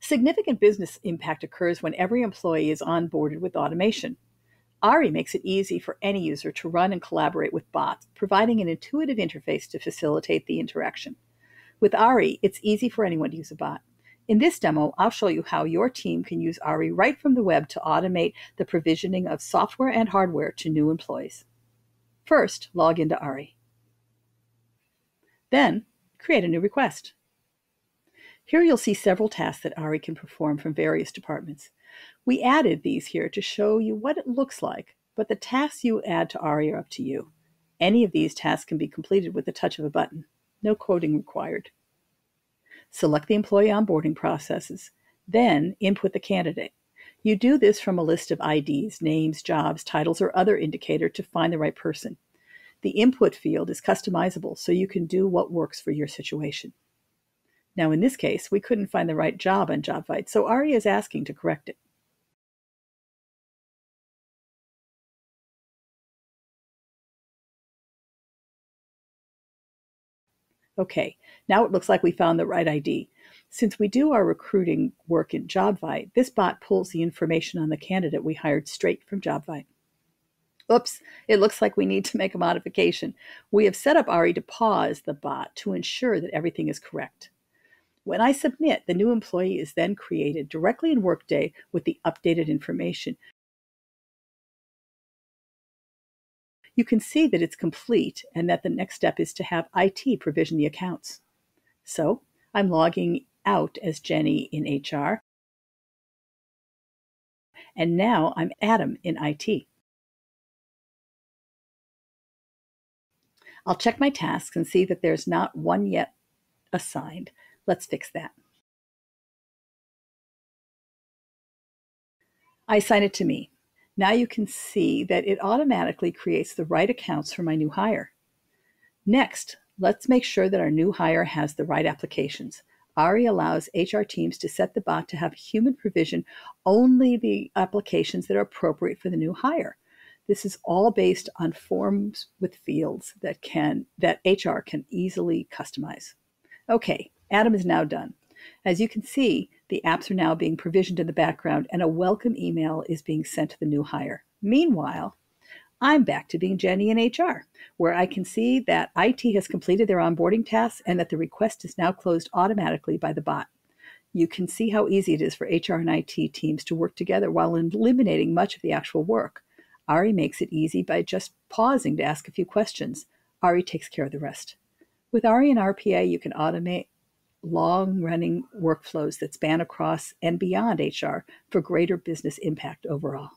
Significant business impact occurs when every employee is onboarded with automation. AARI makes it easy for any user to run and collaborate with bots, providing an intuitive interface to facilitate the interaction. With AARI, it's easy for anyone to use a bot. In this demo, I'll show you how your team can use AARI right from the web to automate the provisioning of software and hardware to new employees. First, log into AARI. Then, create a new request. Here you'll see several tasks that AARI can perform from various departments. We added these here to show you what it looks like, but the tasks you add to AARI are up to you. Any of these tasks can be completed with the touch of a button. No coding required. Select the employee onboarding processes, then input the candidate. You do this from a list of IDs, names, jobs, titles, or other indicator to find the right person. The input field is customizable, so you can do what works for your situation. Now, in this case, we couldn't find the right job on JobVite, so AARI is asking to correct it. Okay, now it looks like we found the right ID. Since we do our recruiting work in JobVite, this bot pulls the information on the candidate we hired straight from JobVite. Oops, it looks like we need to make a modification. We have set up AARI to pause the bot to ensure that everything is correct. When I submit, the new employee is then created directly in Workday with the updated information. You can see that it's complete and that the next step is to have IT provision the accounts. So I'm logging out as Jenny in HR, and now I'm Adam in IT. I'll check my tasks and see that there's not one yet assigned. Let's fix that. I assign it to me. Now you can see that it automatically creates the right accounts for my new hire. Next, let's make sure that our new hire has the right applications. AARI allows HR teams to set the bot to have human provision only the applications that are appropriate for the new hire. This is all based on forms with fields that HR can easily customize. Okay, Adam is now done. As you can see, the apps are now being provisioned in the background and a welcome email is being sent to the new hire. Meanwhile, I'm back to being Jenny in HR, where I can see that IT has completed their onboarding tasks and that the request is now closed automatically by the bot. You can see how easy it is for HR and IT teams to work together while eliminating much of the actual work. AARI makes it easy by just pausing to ask a few questions. AARI takes care of the rest. With AARI and RPA, you can automate long-running workflows that span across and beyond HR for greater business impact overall.